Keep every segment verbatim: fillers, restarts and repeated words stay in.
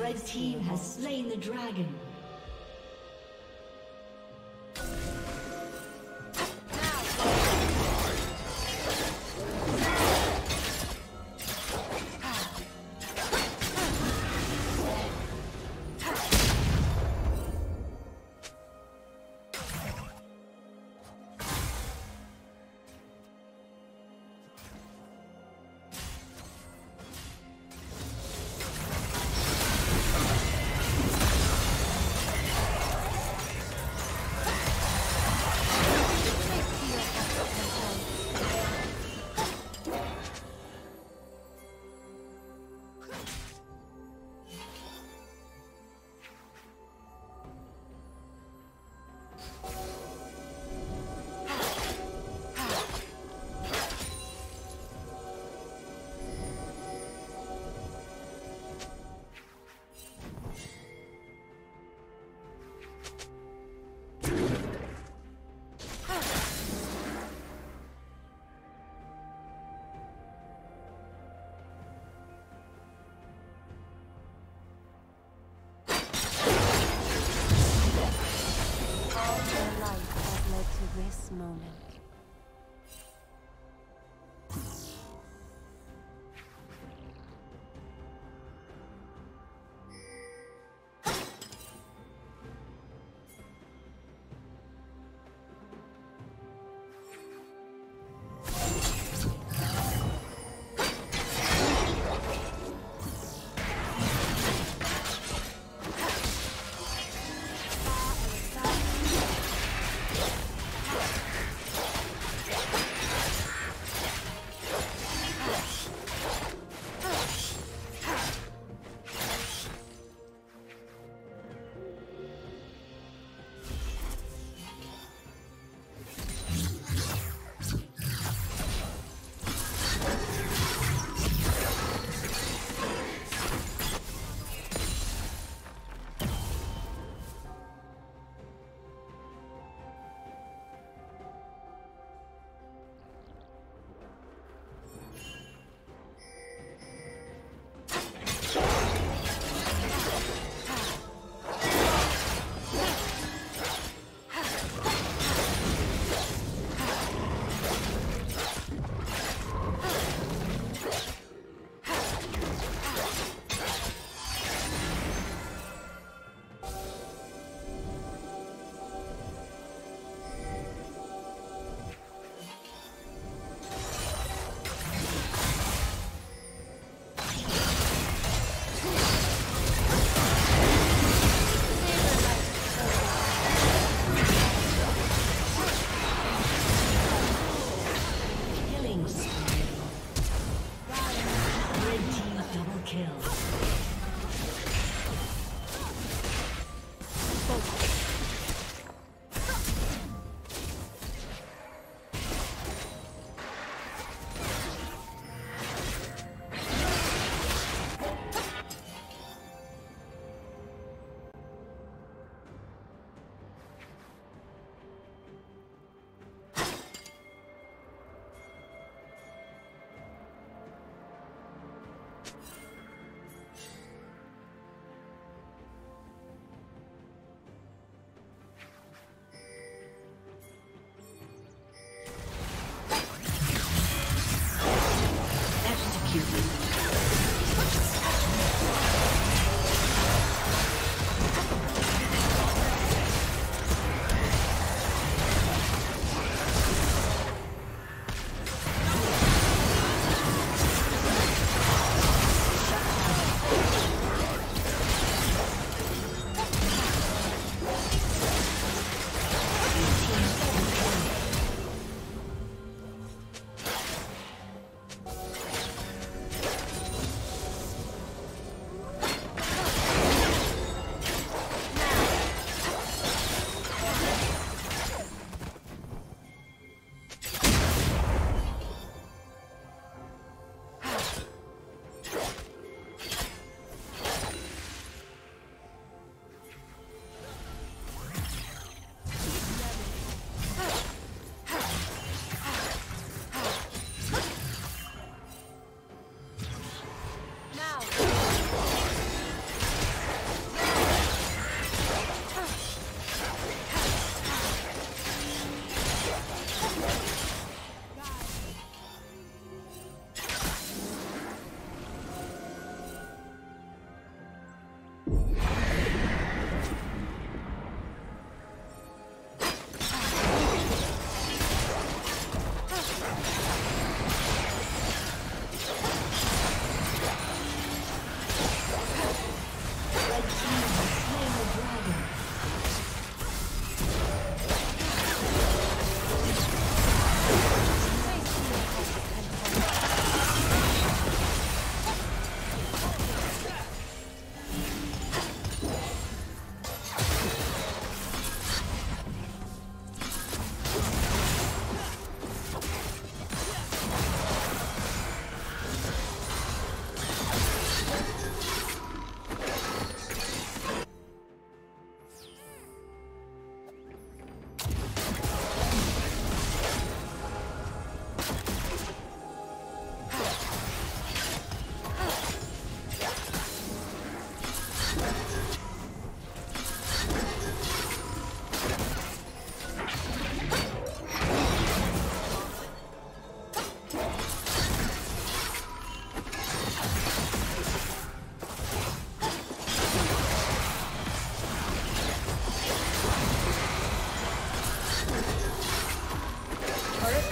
Red team has slain the dragon.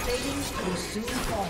Ratings will soon fall.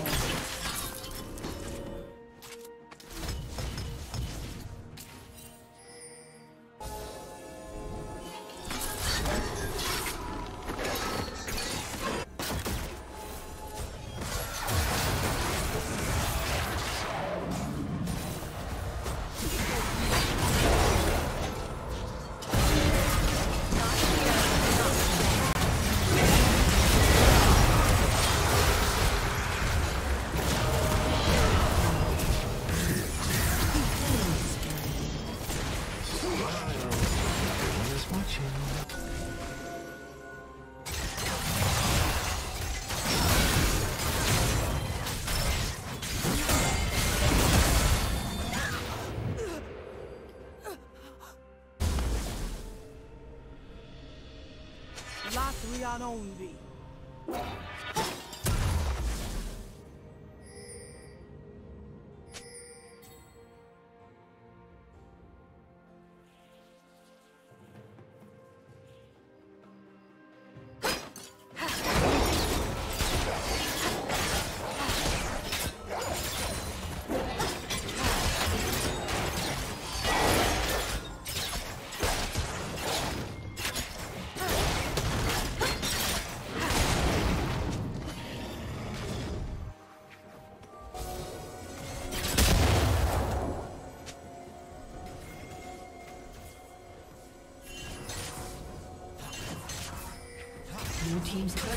Latrian only. Blue team's turret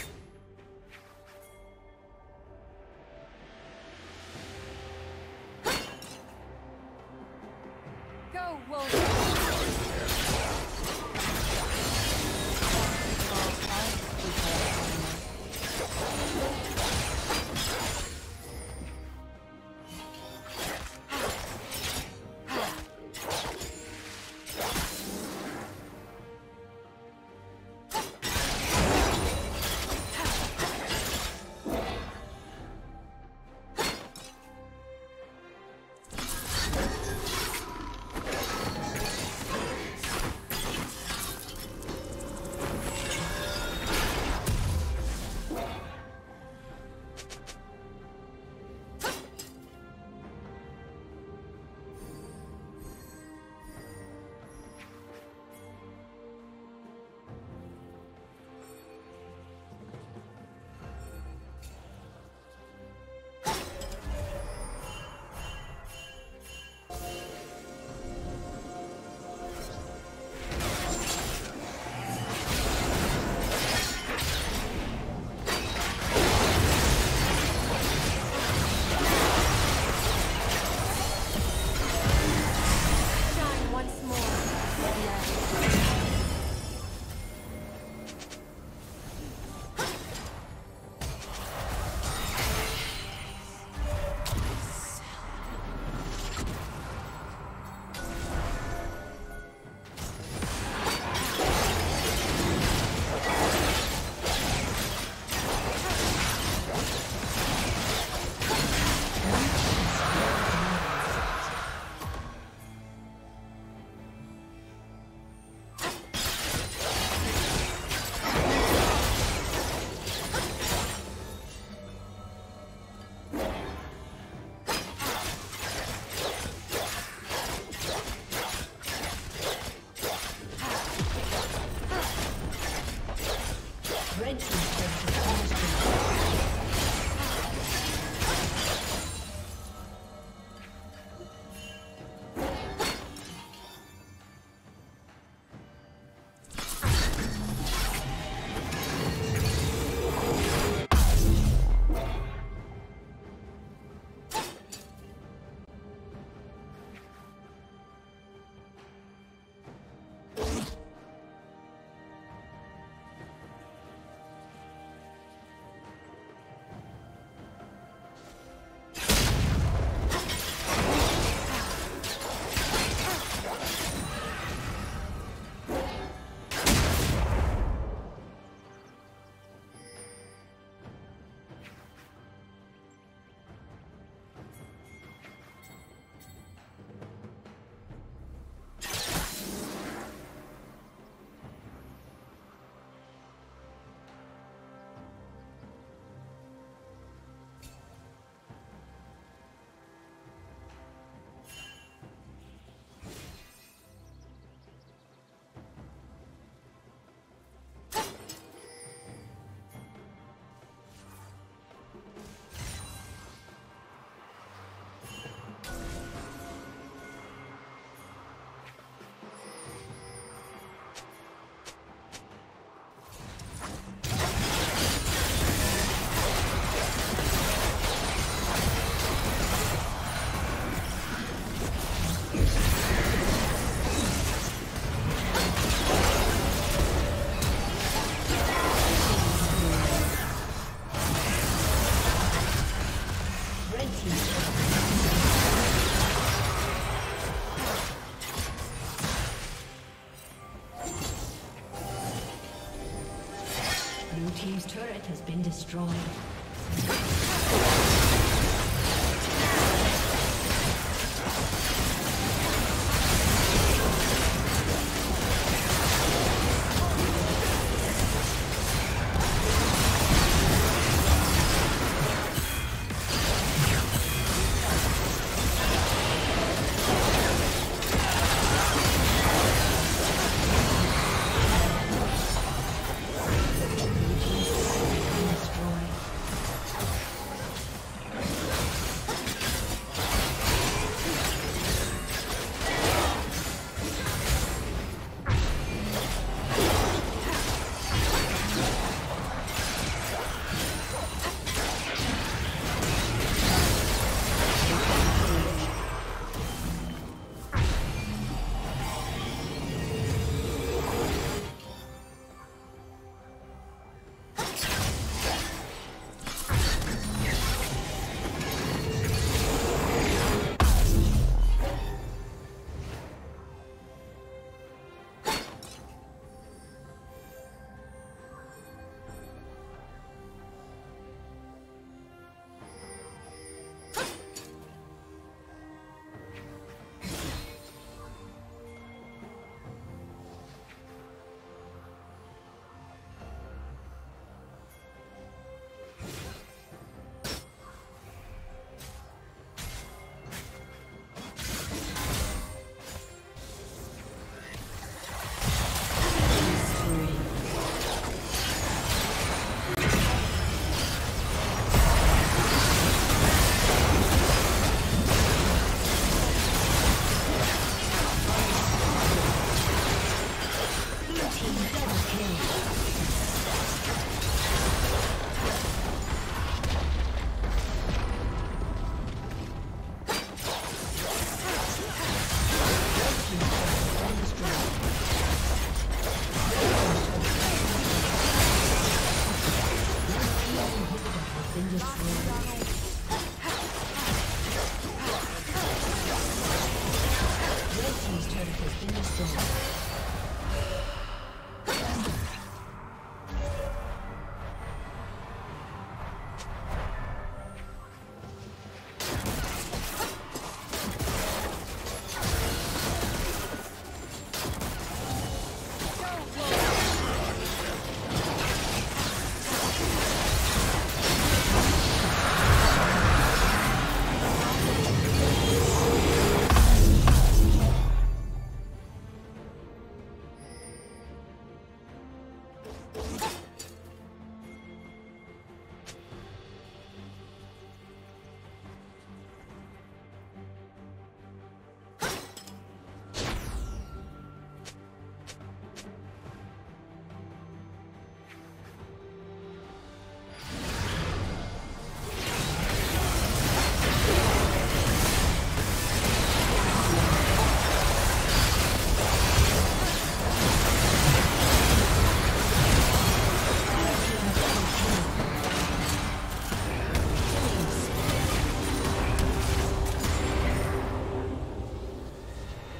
has been destroyed.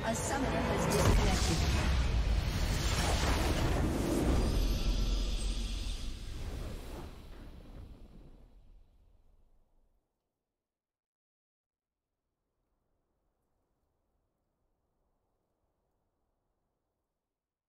A summoner has disconnected.